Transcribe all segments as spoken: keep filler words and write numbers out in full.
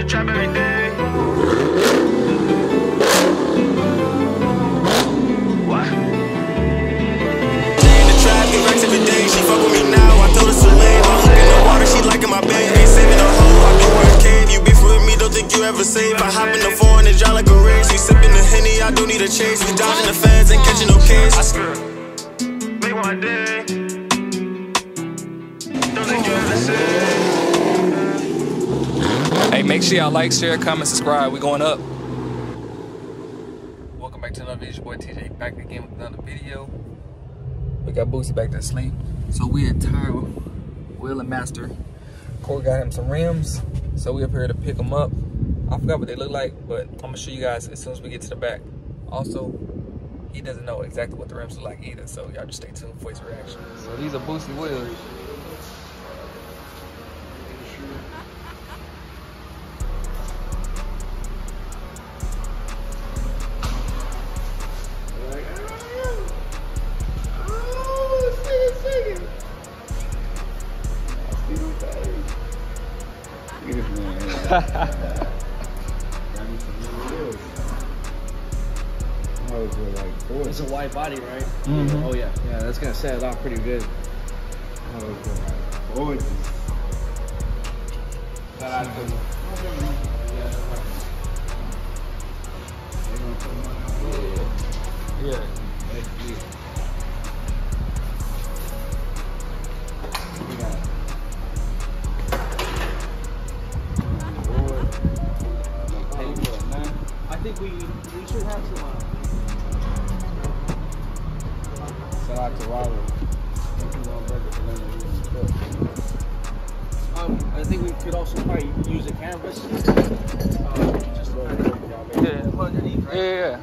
the trap every day. What? She in the trap, get racks every day. She fuck with me now, I told her so lame. I'm hooked in the water, she liking my bed. Ain't saving no hoe, I been wearing cave. You bitch with me, don't think you ever safe. I hop in the foreign and drive like a race. We sipping the Henny, I don't need a chase. We dodging the feds, ain't catching no case. I swear, make one day. Don't think you ever safe. Hey, make sure y'all like, share, comment, subscribe. We going up. Welcome back to another video. Your boy T J back again with another video. We got Boosie back to sleep. So we at Tire Wheel and Master. Corey got him some rims, so we up here to pick them up. I forgot what they look like, but I'm gonna show you guys as soon as we get to the back. Also, he doesn't know exactly what the rims look like either, so y'all just stay tuned for his reaction. So these are Boosie wheels. It's a wide body, right? Mm-hmm. Oh yeah, yeah. That's gonna set it off pretty good. Oh, it's yeah. Yeah. Yeah. I think we, we should have some uh, shout out to Robert. Um, I think we could also probably use a canvas. Uh, just roll it up. Yeah, underneath, right? Yeah,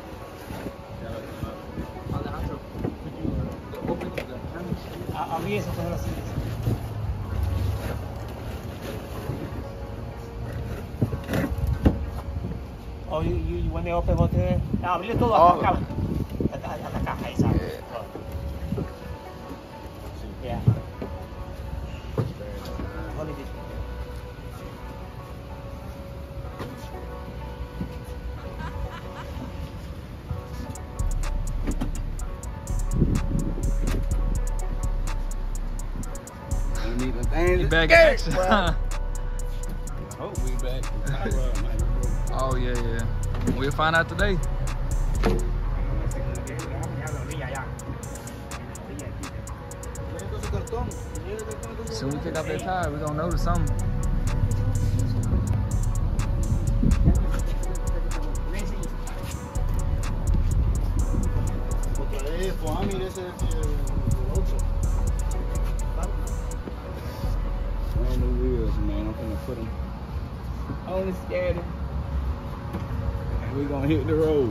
yeah. On the outro, could you open the canvas? I'll be able to see this. Oh, you, you, you, when they open both there? Abrile todo hasta acá. Hasta la caja esa. Yeah. Only this one. Don't need the things. You back in action. I hope we back. Oh yeah, yeah. We'll find out today. So we pick up that tire, we're gonna notice something. On the wheels, man. I'm gonna put them on the scatter. We gonna hit the road.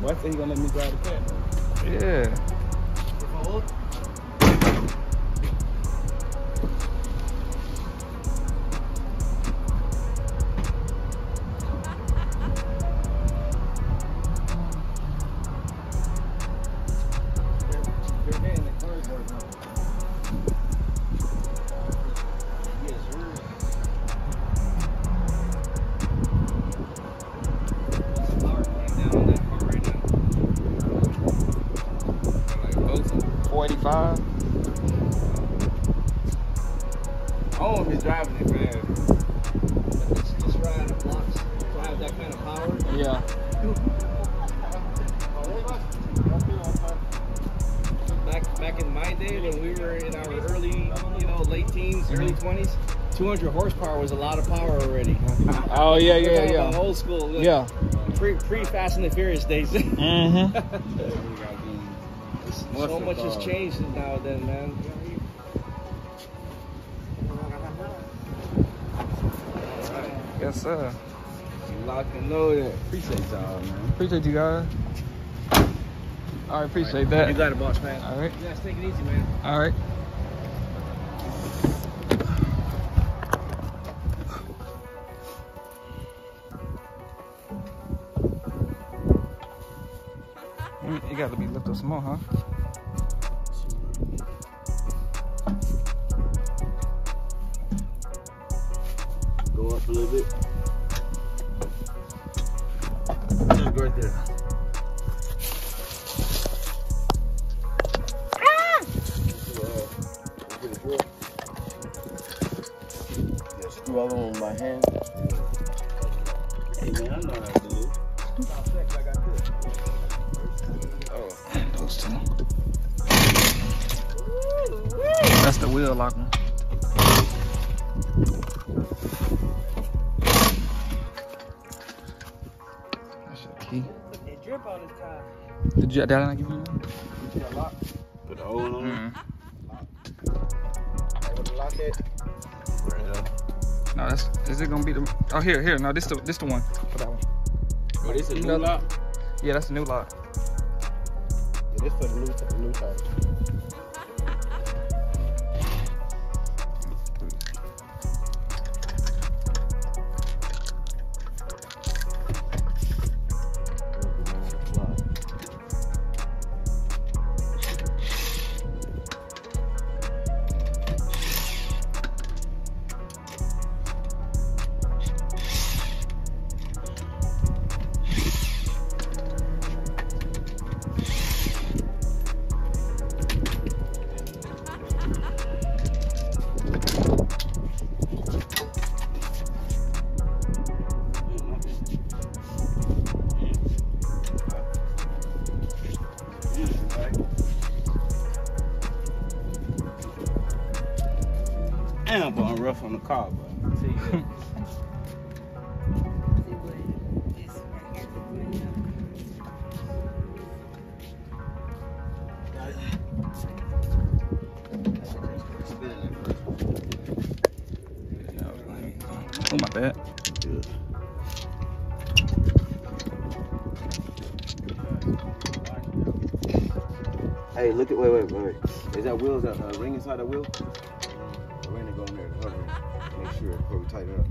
Why is he gonna let me drive the cat? Yeah. four eighty-five. I won't be driving it fast. But it's just riding the blocks. So I have that kind of power. Yeah. back back in my day when we were in our early, you know, late teens, early twenties, two hundred horsepower was a lot of power already. Oh yeah, yeah, yeah. yeah. Old school. Look, yeah. Pre pre Fast and the Furious days. Mm-hmm. So much has changed now then, man. Yes, sir. Locked and loaded. Appreciate y'all, man. Appreciate you guys. All right, appreciate all right. that. You got it, boss, man. All right. You guys take it easy, man. All right. It got to be lifted up some more, huh? a little bit. Just go right there. Ah! Yeah, screw all of them with my hand. Hey man, I know how to do it. Oh, those two. That's the wheel lock one. It drip all this time. Did you that I give you? That lock. Put the hole on it. Lock it. Right up. No, that's is it gonna be the oh here, here, no, this the this the one for that one. Oh, this is a new lock? Yeah, that's a new lock. Yeah, this for the new type, new type. Damn, but I'm rough on the car, but see you. Oh my bad. Good. Hey, look at wait, wait, wait, wait. Is that wheel? Is that a ring inside the wheel? Go in there, hold on. Make sure before we tighten it up.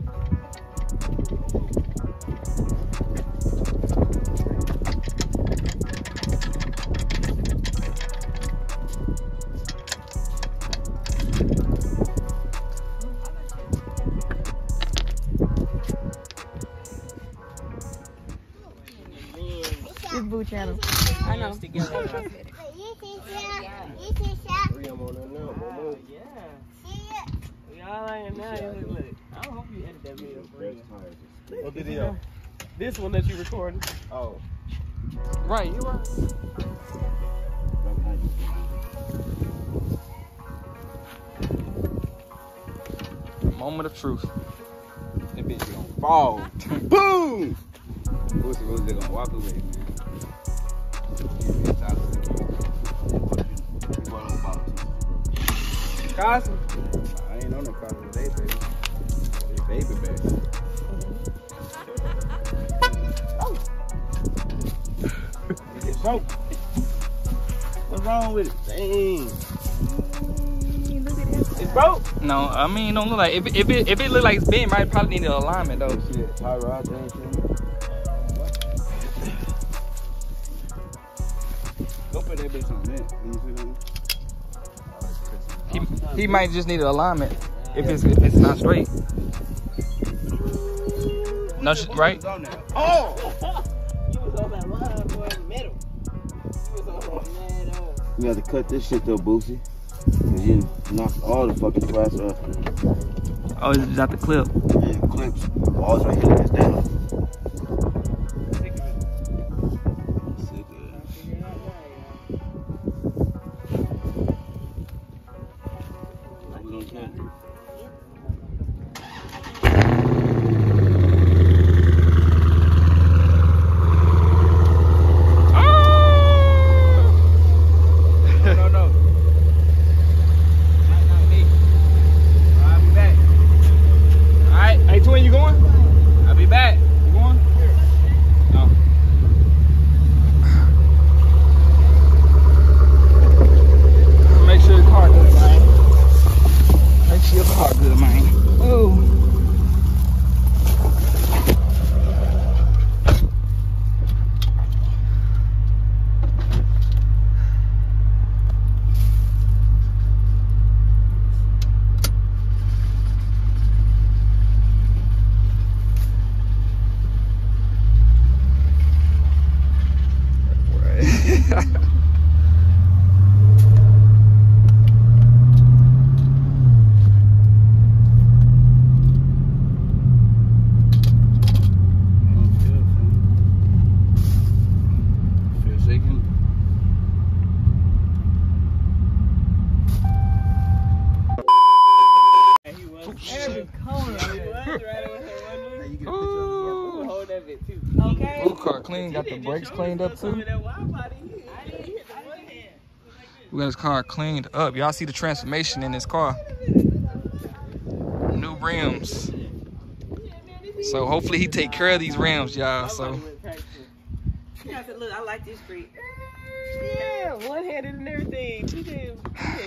It's Boo Channel. I know. I hope you edit that video for you. What video? This one that you recorded. Oh. Right, you are. Moment of truth. That bitch gonna fall. Boom! What's the really gonna walk away, man? Cosmo. I ain't on no problem today, baby. They baby back. Oh! It's broke. What's wrong with it? Dang. Mm, look at this. It's broke. No, I mean, it don't look like. If it, if it, if it look like it's bent, right, probably need an alignment though. Shit, tie rod, dang thing. Go put that bitch on bent. You see what I mean? He, he might just need an alignment if it's if it's not straight. No, right? Oh! You was on that line, boy, in the middle. You was on that metal. We have to cut this shit though, Boosie. Cause you knocked all the fucking flies off. Oh, is it not the clip? Yeah, clips. Balls right here, it's down. clean, got the brakes cleaned up too. We got his car cleaned up. Y'all see the transformation in this car. New rims. So hopefully he take care of these rims, y'all. So look, I like this street. Yeah, one-handed and everything. He did.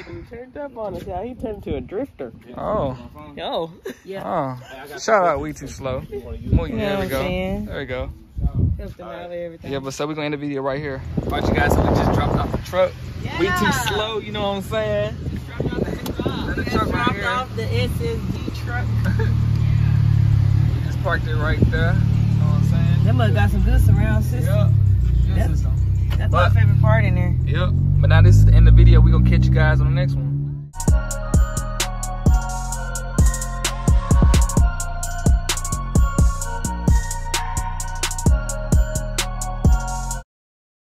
He turned up on us, y'all. He turned into a drifter. Oh. Yo. Yeah. Oh. Shout out, we too slow. Well, yeah, there we go. There we go. Right. Yeah, but so we're gonna end the video right here. All right, you guys, so we just dropped off the truck. Yeah. We too slow, you know what I'm saying? Dropped off the truck. The truck dropped right off the S S G truck. Yeah. We just parked it right there. You know what I'm saying? That must got some good surround system. Yep. Good that's, system. That's but, my favorite part in there. Yep. But now this is the end of the video. We're gonna catch you guys on the next one.